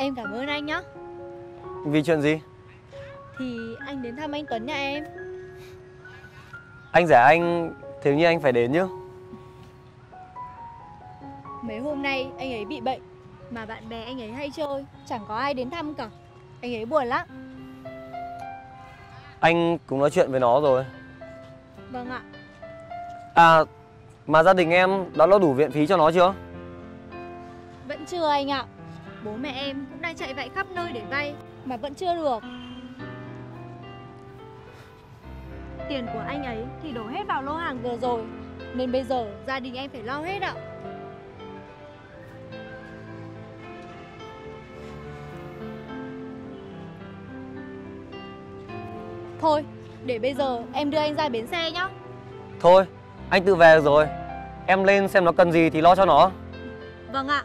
Em cảm ơn anh nhá. Vì chuyện gì? Thì anh đến thăm anh Tuấn nhà em. Anh giả anh, thế như anh phải đến chứ. Mấy hôm nay anh ấy bị bệnh, mà bạn bè anh ấy hay chơi, chẳng có ai đến thăm cả. Anh ấy buồn lắm. Anh cũng nói chuyện với nó rồi. Vâng ạ. À, mà gia đình em đã lo đủ viện phí cho nó chưa? Vẫn chưa anh ạ. Bố mẹ em cũng đang chạy vạy khắp nơi để vay mà vẫn chưa được. Tiền của anh ấy thì đổ hết vào lô hàng vừa rồi, nên bây giờ gia đình em phải lo hết ạ. Thôi, để bây giờ em đưa anh ra bến xe nhá. Thôi, anh tự về rồi. Em lên xem nó cần gì thì lo cho nó. Vâng ạ.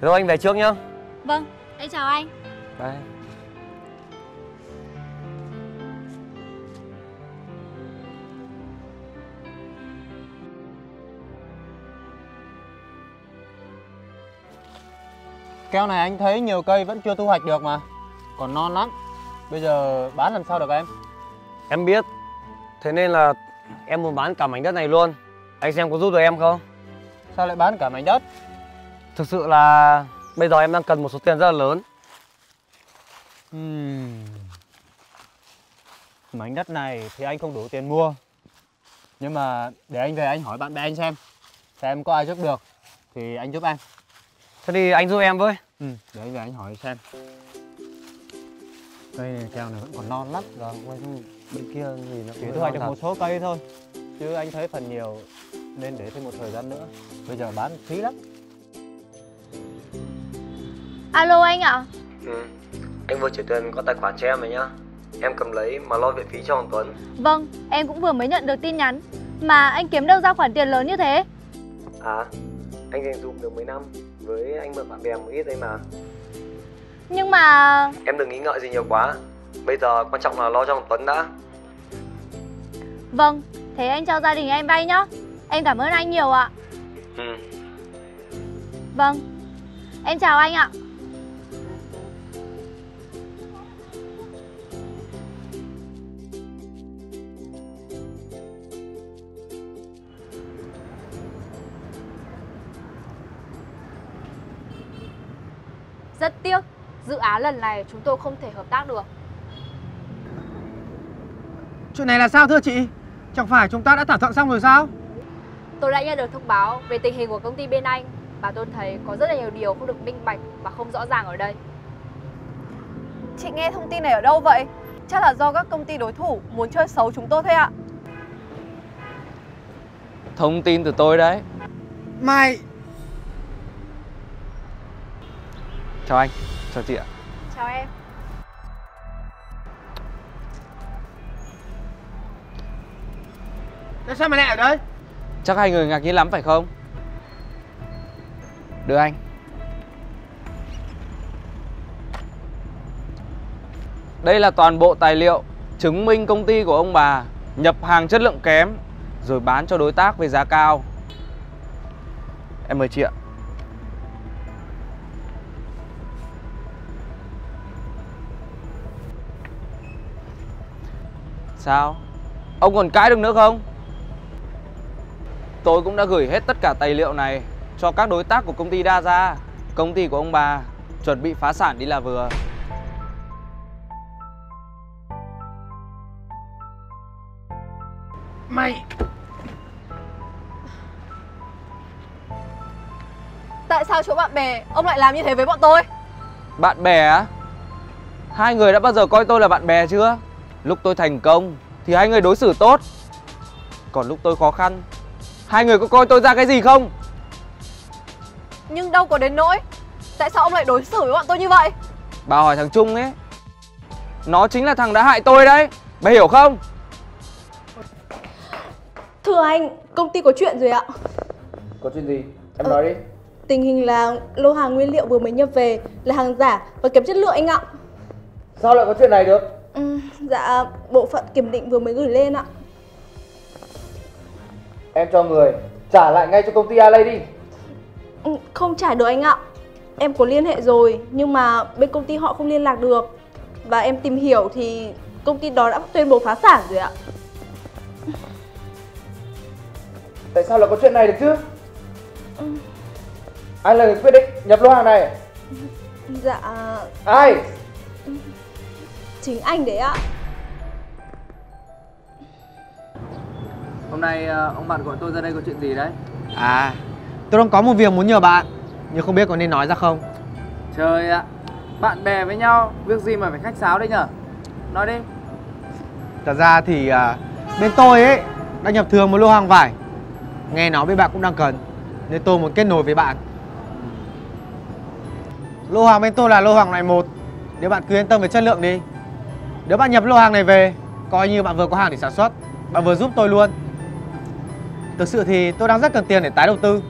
Thế thôi anh về trước nhá. Vâng, em chào anh. Bye. Keo này anh thấy nhiều cây vẫn chưa thu hoạch được mà. Còn non lắm. Bây giờ bán làm sao được em? Em biết. Thế nên là em muốn bán cả mảnh đất này luôn. Anh xem có giúp được em không? Sao lại bán cả mảnh đất? Thực sự là bây giờ em đang cần một số tiền rất là lớn. Mảnh đất này thì anh không đủ tiền mua. Nhưng mà để anh về anh hỏi bạn bè anh xem có ai giúp được thì anh giúp em. Thế thì anh giúp em với. Để anh về anh hỏi xem. Cây này, keo này vẫn còn non lắm. Rồi bên kia thì nó chỉ thu hoạch được một số cây thôi. Chứ anh thấy phần nhiều nên để thêm một thời gian nữa. Bây giờ bán phí lắm. Alo anh ạ. Anh vừa chuyển tiền qua tài khoản cho em rồi nhá. Em cầm lấy mà lo viện phí cho anh Tuấn. Vâng, em cũng vừa mới nhận được tin nhắn. Mà anh kiếm đâu ra khoản tiền lớn như thế? À, anh dành dụm được mấy năm. Với anh mượn bạn bè một ít đấy mà. Nhưng mà... Em đừng nghĩ ngợi gì nhiều quá. Bây giờ quan trọng là lo cho anh Tuấn đã. Vâng, thế anh cho gia đình em vay nhá. Em cảm ơn anh nhiều ạ. Vâng, em chào anh ạ. Rất tiếc, dự án lần này chúng tôi không thể hợp tác được. Chuyện này là sao thưa chị? Chẳng phải chúng ta đã thỏa thuận xong rồi sao? Tôi đã nhận được thông báo về tình hình của công ty bên anh. Và tôi thấy có rất là nhiều điều không được minh bạch và không rõ ràng ở đây. Chị nghe thông tin này ở đâu vậy? Chắc là do các công ty đối thủ muốn chơi xấu chúng tôi thôi ạ. Thông tin từ tôi đấy. Mày... Chào anh, chào chị ạ. Chào em. Sao mày lại ở đây? Chắc hai người ngạc nhiên lắm phải không? Đưa anh. Đây là toàn bộ tài liệu chứng minh công ty của ông bà nhập hàng chất lượng kém rồi bán cho đối tác với giá cao. Em mời chị ạ. Sao? Ông còn cãi được nữa không? Tôi cũng đã gửi hết tất cả tài liệu này cho các đối tác của công ty đa gia. Công ty của ông bà chuẩn bị phá sản đi là vừa. Mày... Tại sao chỗ bạn bè ông lại làm như thế với bọn tôi? Bạn bè á? Hai người đã bao giờ coi tôi là bạn bè chưa? Lúc tôi thành công thì hai người đối xử tốt. Còn lúc tôi khó khăn, hai người có coi tôi ra cái gì không? Nhưng đâu có đến nỗi. Tại sao ông lại đối xử với bọn tôi như vậy? Bà hỏi thằng Trung ấy. Nó chính là thằng đã hại tôi đấy. Bà hiểu không? Thưa anh, công ty có chuyện rồi ạ. Có chuyện gì? Em nói đi. Tình hình là lô hàng nguyên liệu vừa mới nhập về là hàng giả và kém chất lượng anh ạ. Sao lại có chuyện này được? Dạ, bộ phận kiểm định vừa mới gửi lên ạ. Em cho người trả lại ngay cho công ty A-Lay đi. Không trả được anh ạ. Em có liên hệ rồi nhưng mà bên công ty họ không liên lạc được. Và em tìm hiểu thì công ty đó đã tuyên bố phá sản rồi ạ. Tại sao lại có chuyện này được chứ? Ai là người quyết định nhập lô hàng này? Dạ... Ai? Chính anh đấy ạ. Hôm nay ông bạn gọi tôi ra đây có chuyện gì đấy? À, tôi đang có một việc muốn nhờ bạn, nhưng không biết có nên nói ra không? Trời ạ, bạn bè với nhau, việc gì mà phải khách sáo đấy nhở? Nói đi. Thật ra thì bên tôi ấy đã nhập thường một lô hàng vải. Nghe nói bên bạn cũng đang cần, nên tôi muốn kết nối với bạn. Lô hàng bên tôi là lô hàng loại 1. Nếu bạn cứ yên tâm về chất lượng đi. Nếu bạn nhập lô hàng này về, coi như bạn vừa có hàng để sản xuất, bạn vừa giúp tôi luôn. Thực sự thì tôi đang rất cần tiền để tái đầu tư.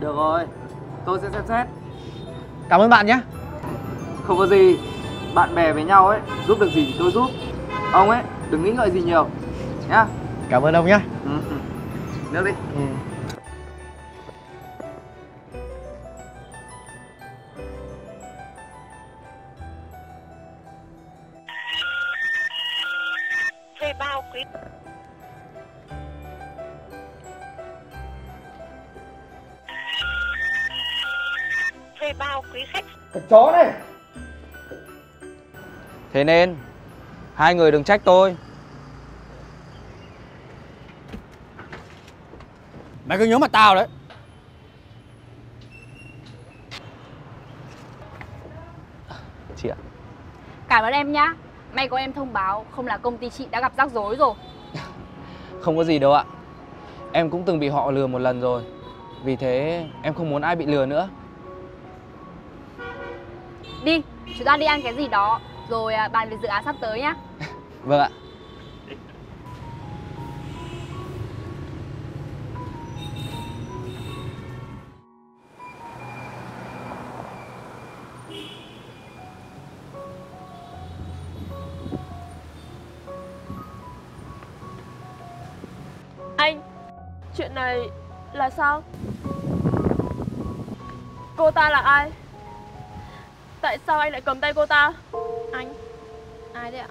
Được rồi, tôi sẽ xem xét. Cảm ơn bạn nhé. Không có gì. Bạn bè với nhau ấy, giúp được gì thì tôi giúp. Ông ấy, đừng nghĩ ngợi gì nhiều nhá. Cảm ơn ông nhé. Nước đi. Thuê bao quý. Thuê bao quý khách. Cái chó này. Thế nên hai người đừng trách tôi. Mày cứ nhớ mặt tao đấy. Chị ạ. Cảm ơn em nhá. May có em thông báo, không là công ty chị đã gặp rắc rối rồi. Không có gì đâu ạ. Em cũng từng bị họ lừa một lần rồi. Vì thế em không muốn ai bị lừa nữa. Đi, chúng ta đi ăn cái gì đó, rồi bàn về dự án sắp tới nhá. Vâng ạ. Anh, chuyện này là sao? Cô ta là ai? Tại sao anh lại cầm tay cô ta? Anh, ai đấy ạ?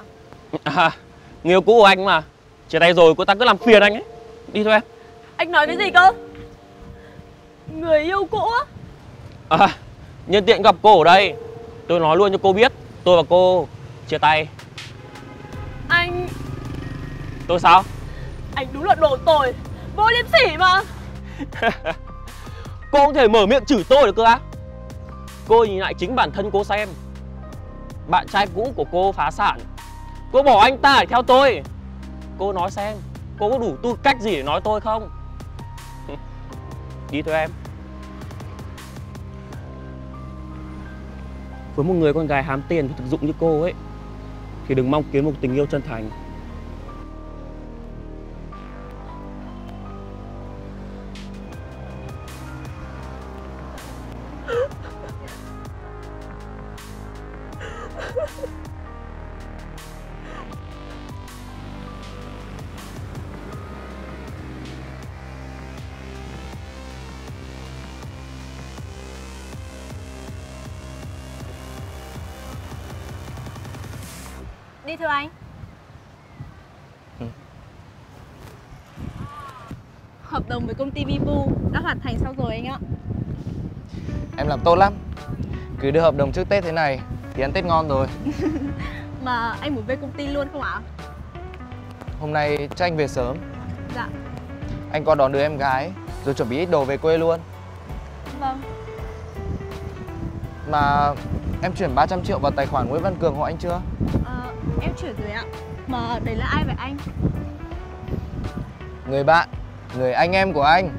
À, người yêu cũ của anh mà. Chia tay rồi cô ta cứ làm phiền anh ấy. Đi thôi em. Anh nói cái gì cơ? Người yêu cũ á? À, nhân tiện gặp cô ở đây, tôi nói luôn cho cô biết, tôi và cô chia tay. Anh... Tôi sao? Anh đúng là đồ tồi, vô liêm sỉ mà. Cô không thể mở miệng chửi tôi được cơ á? Cô nhìn lại chính bản thân cô xem. Bạn trai cũ của cô phá sản, cô bỏ anh ta để theo tôi. Cô nói xem, cô có đủ tư cách gì để nói tôi không? Đi thôi em. Với một người con gái hám tiền và thực dụng như cô ấy, thì đừng mong kiếm một tình yêu chân thành. Đi thưa anh. Hợp đồng với công ty Bipu đã hoàn thành xong rồi anh ạ. Em làm tốt lắm. Cứ đưa hợp đồng trước Tết thế này thì ăn Tết ngon rồi. Mà anh muốn về công ty luôn không ạ? Hôm nay cho anh về sớm. Dạ. Anh qua đón đứa em gái rồi chuẩn bị ít đồ về quê luôn. Vâng. Mà em chuyển 300 triệu vào tài khoản Nguyễn Văn Cường hộ anh chưa? Em chuyển rồi ạ. Mà đấy là ai vậy anh? Người bạn, người anh em của anh.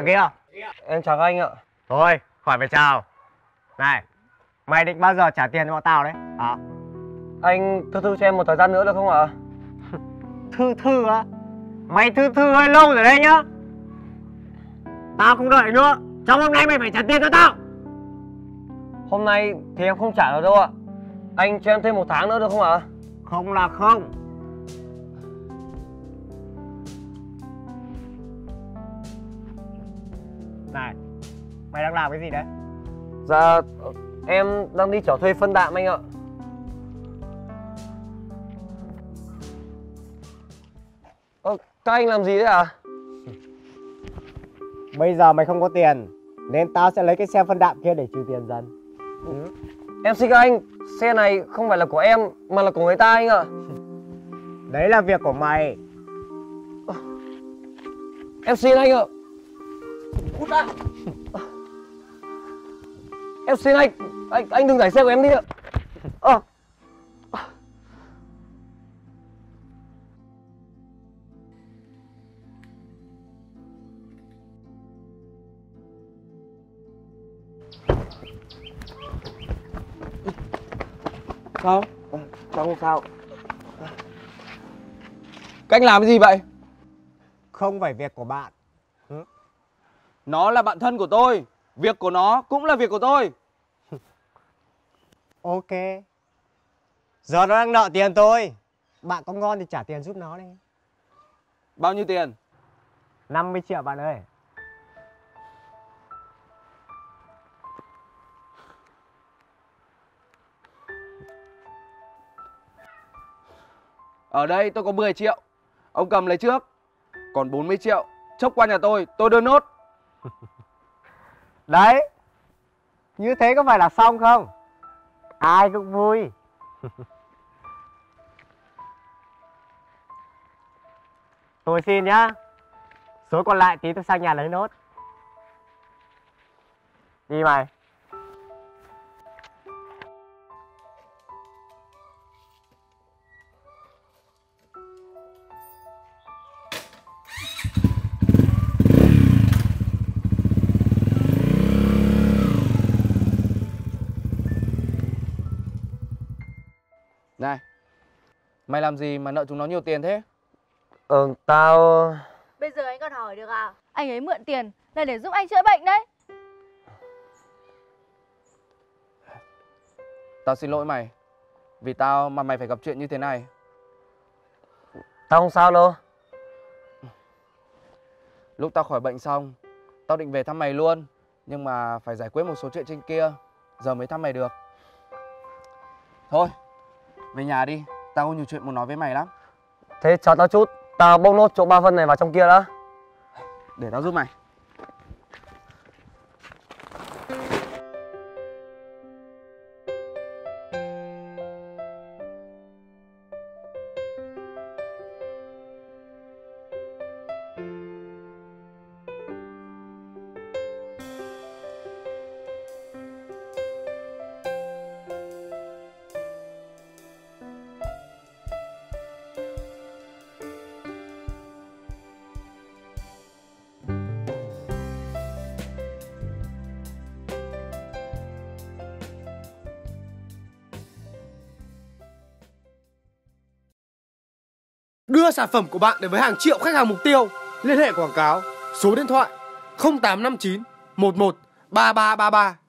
Thằng kia em chào các anh ạ. Thôi khỏi phải chào. Này, mày định bao giờ trả tiền cho bọn tao đấy à? Anh thư thư cho em một thời gian nữa được không ạ? Thư thư á? Mày thư thư hơi lâu rồi đấy nhá. Tao không đợi nữa. Trong hôm nay mày phải trả tiền cho tao. Hôm nay thì em không trả được đâu ạ. Anh cho em thêm 1 tháng nữa được không ạ? Không là không. Này, mày đang làm cái gì đấy? Dạ, em đang đi chở thuê phân đạm anh ạ. Các anh làm gì đấy ạ? Bây giờ mày không có tiền nên tao sẽ lấy cái xe phân đạm kia để trừ tiền dần. Em xin các anh, xe này không phải là của em mà là của người ta anh ạ. Đấy là việc của mày. Em xin anh ạ. Cút ra. Em xin anh đừng đẩy xe của em đi ạ. Sao? Cháu không sao. Các anh làm cái gì vậy? Không phải việc của bạn. Nó là bạn thân của tôi. Việc của nó cũng là việc của tôi. Ok. Giờ nó đang nợ tiền tôi. Bạn có ngon thì trả tiền giúp nó đi. Bao nhiêu tiền? 50 triệu bạn ơi. Ở đây tôi có 10 triệu. Ông cầm lấy trước. Còn 40 triệu chốc qua nhà tôi đưa nốt. Đấy. Như thế có phải là xong không? Ai cũng vui. Tôi xin nhá. Số còn lại tí tôi sang nhà lấy nốt. Đi mày. Này, mày làm gì mà nợ chúng nó nhiều tiền thế? Tao... Bây giờ anh còn hỏi được à? Anh ấy mượn tiền là để giúp anh chữa bệnh đấy. Tao xin lỗi mày. Vì tao mà mày phải gặp chuyện như thế này. Tao không sao đâu. Lúc tao khỏi bệnh xong, tao định về thăm mày luôn. Nhưng mà phải giải quyết một số chuyện trên kia, giờ mới thăm mày được. Thôi, về nhà đi, tao có nhiều chuyện muốn nói với mày lắm. Thế chờ tao chút, tao bốc nốt chỗ 3 phân này vào trong kia đã. Để tao giúp mày. Đưa sản phẩm của bạn đến với hàng triệu khách hàng mục tiêu. Liên hệ quảng cáo, số điện thoại 0859 11 3333.